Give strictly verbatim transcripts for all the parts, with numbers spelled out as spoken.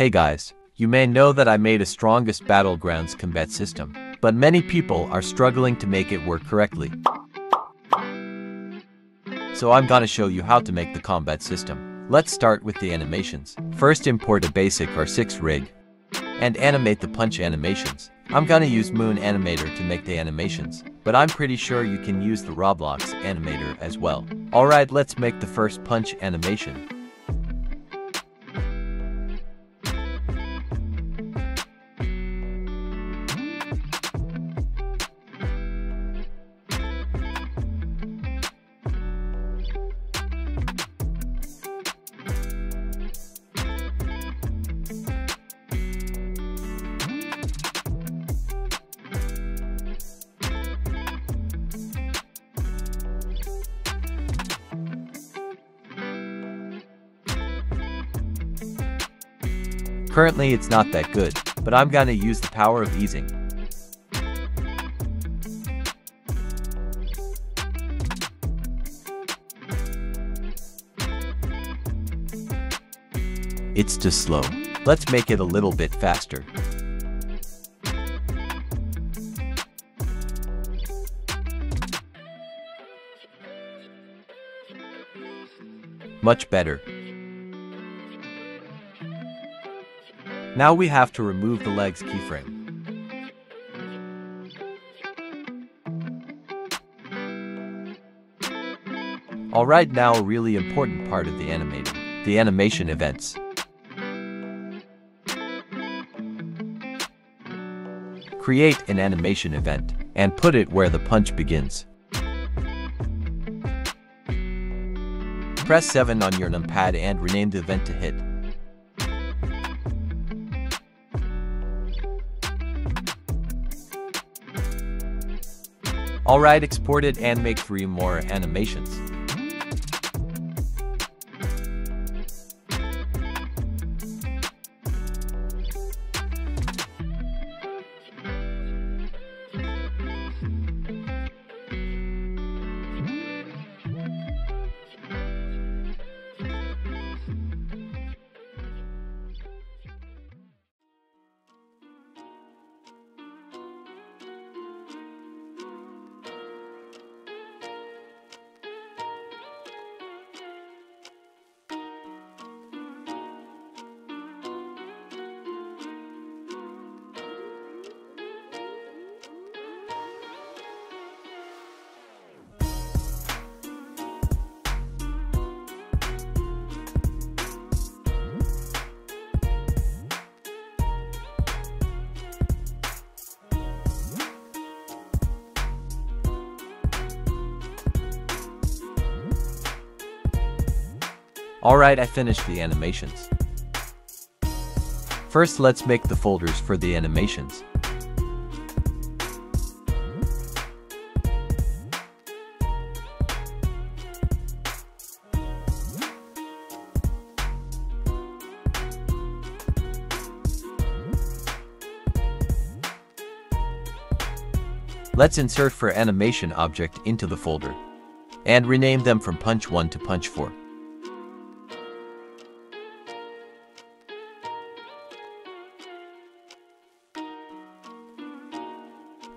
Hey guys, you may know that I made a strongest Battlegrounds combat system, but many people are struggling to make it work correctly. So I'm gonna show you how to make the combat system. Let's start with the animations. First, import a basic R six rig and animate the punch animations. I'm gonna use Moon Animator to make the animations, but I'm pretty sure you can use the Roblox animator as well. Alright, let's make the first punch animation. Currently it's not that good, but I'm gonna use the power of easing. It's too slow. Let's make it a little bit faster. Much better. Now we have to remove the legs keyframe. Alright, now a really important part of the animator, the animation events. Create an animation event and put it where the punch begins. Press seven on your numpad and rename the event to hit. Alright, export it and make three more animations. Alright, I finished the animations. First, let's make the folders for the animations. Let's insert for animation object into the folder and rename them from punch one to punch four.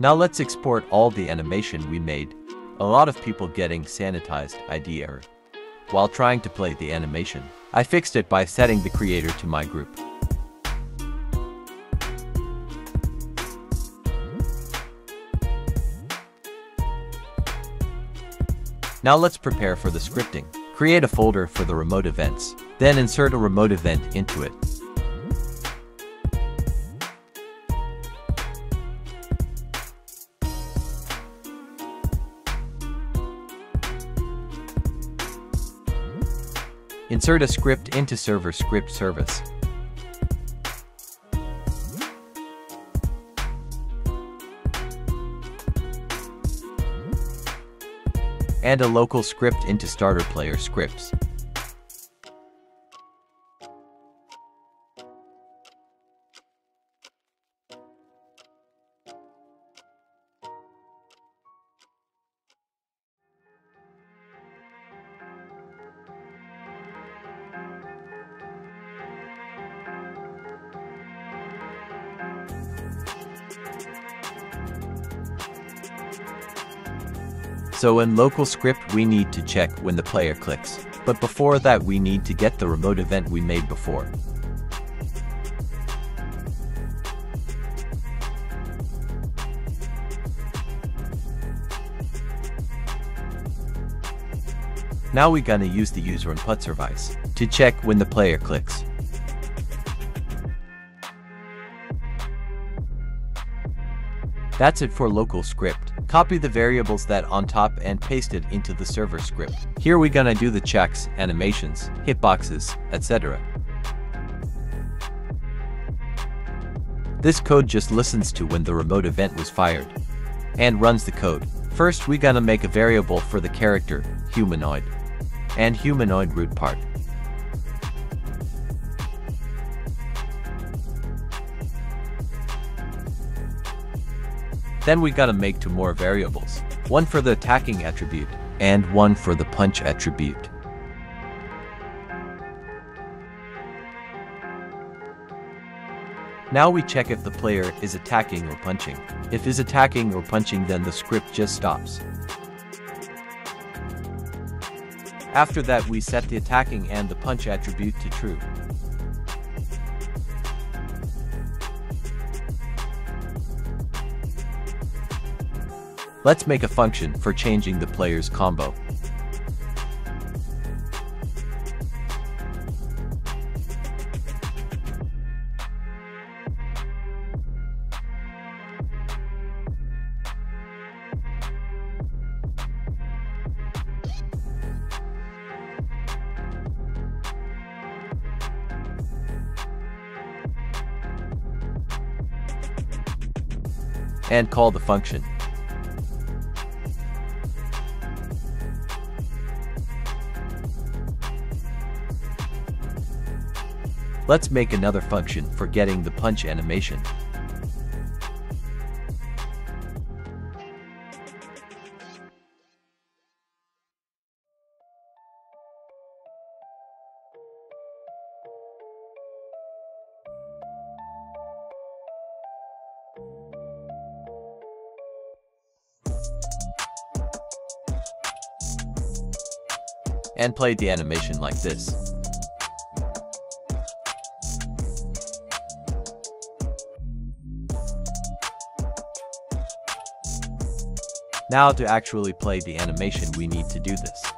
Now let's export all the animation we made. A lot of people getting sanitized I D error while trying to play the animation. I fixed it by setting the creator to my group. Now let's prepare for the scripting. Create a folder for the remote events, then insert a remote event into it. Insert a script into Server Script Service. And a local script into Starter Player Scripts. So in local script we need to check when the player clicks, but before that we need to get the remote event we made before. Now we're gonna use the user input service to check when the player clicks. That's it for local script. Copy the variables that on top and paste it into the server script. Here we're gonna do the checks, animations, hitboxes, et cetera. This code just listens to when the remote event was fired and runs the code. First we gotta make a variable for the character, humanoid, and humanoid root part. Then we gotta make two more variables, one for the attacking attribute and one for the punch attribute. Now we check if the player is attacking or punching. If is attacking or punching, then the script just stops. After that we set the attacking and the punch attribute to true. Let's make a function for changing the player's combo. And call the function. Let's make another function for getting the punch animation. And play the animation like this. Now to actually play the animation, we need to do this.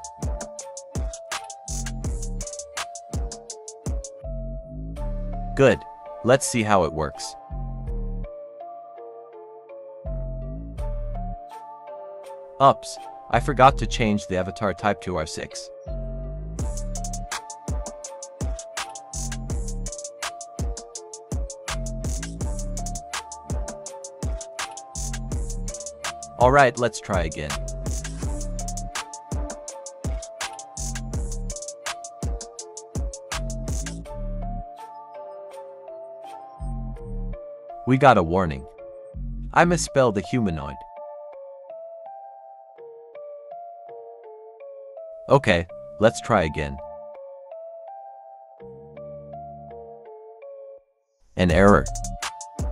Good. Let's see how it works. Oops, I forgot to change the avatar type to R six. Alright, let's try again. We got a warning. I misspelled the humanoid. Okay, let's try again. An error.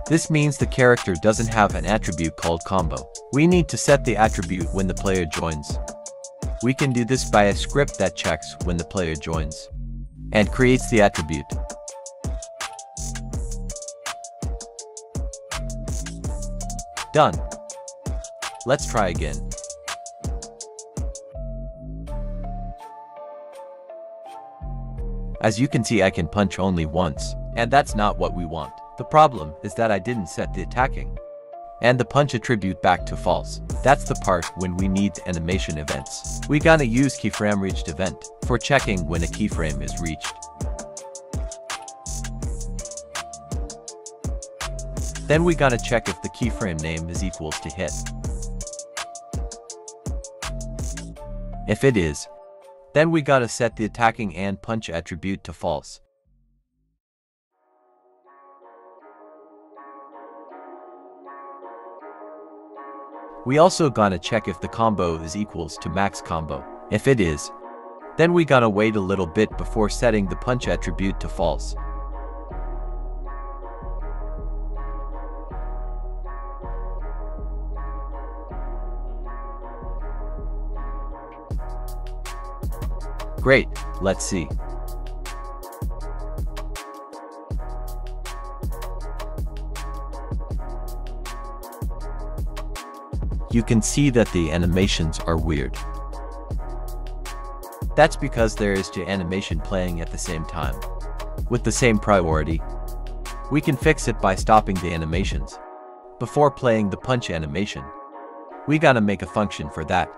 This means the character doesn't have an attribute called combo. We need to set the attribute when the player joins. We can do this by a script that checks when the player joins and creates the attribute. Done. Let's try again. As you can see, I can punch only once, and that's not what we want. The problem is that I didn't set the attacking and the punch attribute back to false. That's the part when we need animation events. We gotta use keyframe reached event for checking when a keyframe is reached. Then we gotta check if the keyframe name is equals to hit. If it is, then we gotta set the attacking and punch attribute to false. We also gotta check if the combo is equals to max combo. If it is, then we gotta wait a little bit before setting the punch attribute to false. Great, let's see. You can see that the animations are weird. That's because there is two animation playing at the same time, with the same priority. We can fix it by stopping the animations before playing the punch animation. We gotta make a function for that.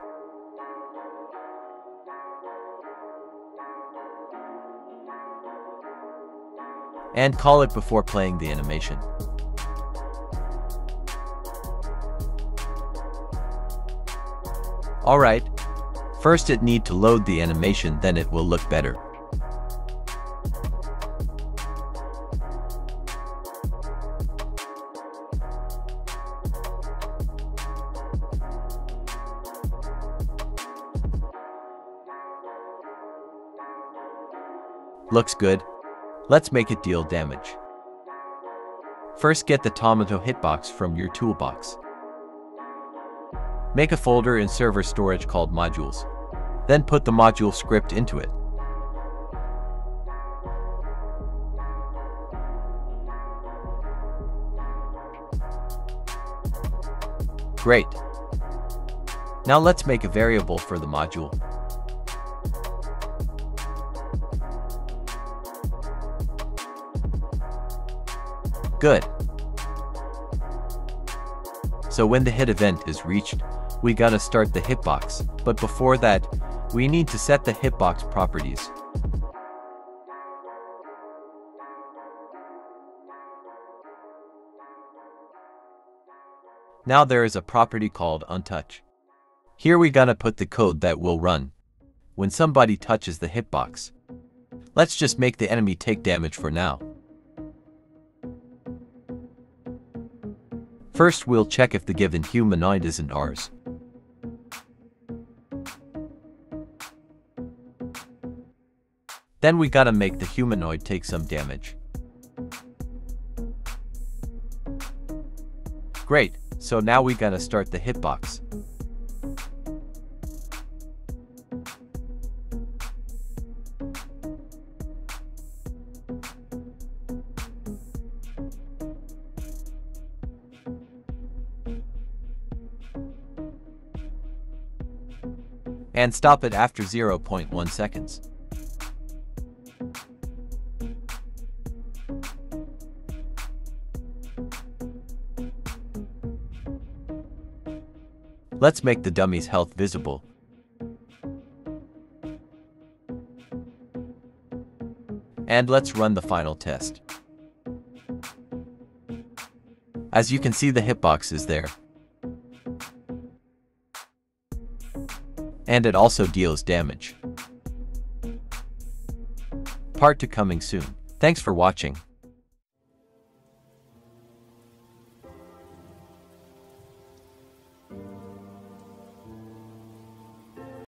And call it before playing the animation. Alright, first it need to load the animation, then it will look better. Looks good. Let's make it deal damage. First get the Tomato Hitbox from your toolbox. Make a folder in server storage called modules. Then put the module script into it. Great. Now let's make a variable for the module. Good. So when the hit event is reached, we gotta start the hitbox, but before that, we need to set the hitbox properties. Now there is a property called untouch. Here we gotta put the code that will run when somebody touches the hitbox. Let's just make the enemy take damage for now. First we'll check if the given humanoid isn't ours. Then we gotta make the humanoid take some damage. Great, so now we gotta start the hitbox. And stop it after zero point one seconds. Let's make the dummy's health visible. And let's run the final test. As you can see, the hitbox is there. And it also deals damage. Part two coming soon. Thanks for watching.